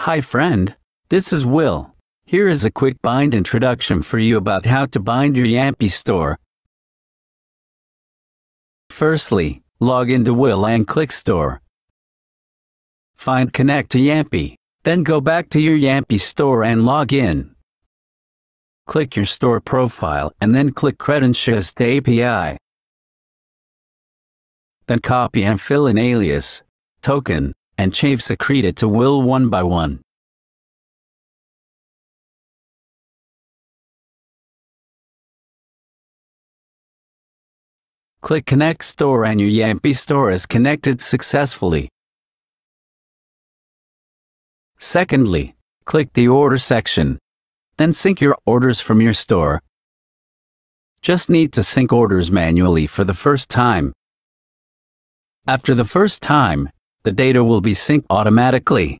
Hi friend, this is Will. Here is a quick bind introduction for you about how to bind your Yampi store. Firstly, log into Will and click Store. Find Connect to Yampi. Then go back to your Yampi store and log in. Click your store profile and then click Credenciais de API. Then copy and fill in alias, token, and Chave secreta to Will one by one. Click Connect Store and your Yampi store is connected successfully. Secondly, click the Order section. Then sync your orders from your store. Just need to sync orders manually for the first time. After the first time, the data will be synced automatically.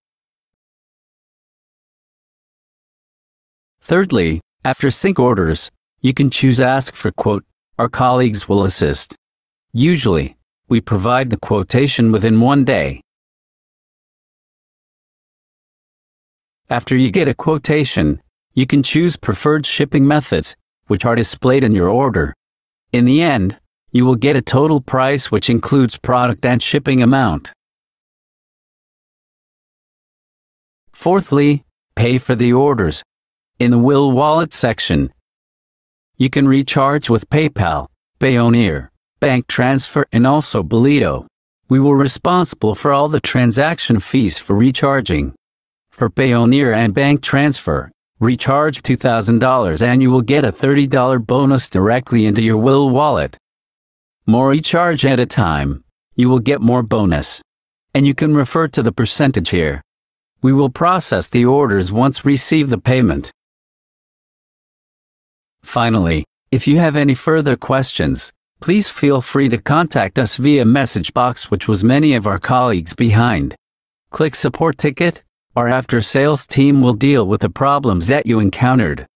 Thirdly, after sync orders, you can choose Ask for Quote. Our colleagues will assist. Usually, we provide the quotation within 1 day. After you get a quotation, you can choose preferred shipping methods, which are displayed in your order. In the end, you will get a total price which includes product and shipping amount. Fourthly, pay for the orders. In the Will Wallet section, you can recharge with PayPal, Payoneer, bank transfer and also Boleto. We were responsible for all the transaction fees for recharging. For Payoneer and bank transfer, recharge $2,000 and you will get a $30 bonus directly into your Will Wallet. More you charge at a time, you will get more bonus. And you can refer to the percentage here. We will process the orders once receive the payment. Finally, if you have any further questions, please feel free to contact us via message box, which was many of our colleagues behind. Click Support Ticket, our after-sales team will deal with the problems that you encountered.